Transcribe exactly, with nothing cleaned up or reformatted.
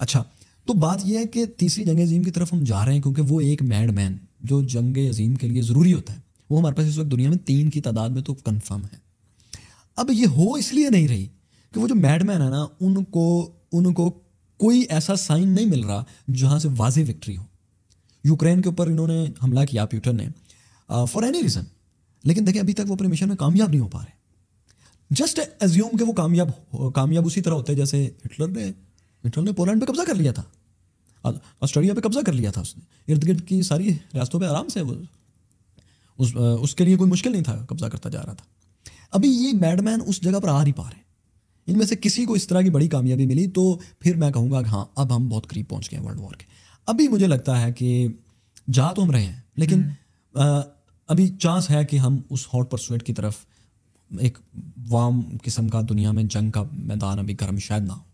अच्छा, तो बात यह है कि तीसरी जंग अजीम की तरफ हम जा रहे हैं क्योंकि वो एक मैडमैन जो जंग अजीम के लिए ज़रूरी होता है वो हमारे पास इस वक्त दुनिया में तीन की तादाद में तो कंफर्म है। अब ये हो इसलिए नहीं रही कि वो जो मैडमैन है ना उनको उनको कोई ऐसा साइन नहीं मिल रहा जहाँ से वाज़ेह विक्ट्री हो। यूक्रेन के ऊपर इन्होंने हमला किया प्यूटन ने फॉर एनी रीज़न, लेकिन देखिए अभी तक वो अपने मिशन में कामयाब नहीं हो पा रहे। जस्ट एज्यूम कि वो कामयाब कामयाब उसी तरह होते जैसे हिटलर ने हिटलर ने पोलैंड पे कब्जा कर लिया था, ऑस्ट्रेलिया पे कब्जा कर लिया था, उसने इर्द गिर्द की सारी रियासतों पे आराम से वो उस उसके लिए कोई मुश्किल नहीं था, कब्जा करता जा रहा था। अभी ये मैडमैन उस जगह पर आ नहीं पा रहे। इनमें से किसी को इस तरह की बड़ी कामयाबी मिली तो फिर मैं कहूँगा कि हाँ अब हम बहुत करीब पहुँच गए हैं वर्ल्ड वॉर के। अभी मुझे लगता है कि जा तो हम रहे हैं लेकिन आ, अभी चांस है कि हम उस हॉट परसुएट की तरफ एक वाम किस्म का दुनिया में जंग का मैदान अभी गर्म शायद ना हो।